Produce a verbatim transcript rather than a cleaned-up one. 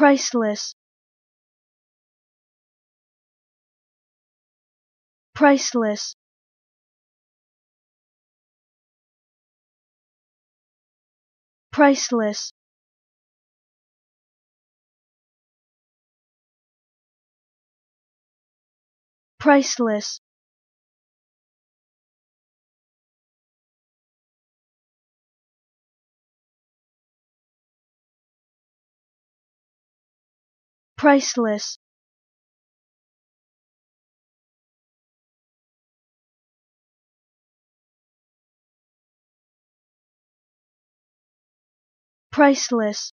Priceless. Priceless. Priceless. Priceless. Priceless. Priceless.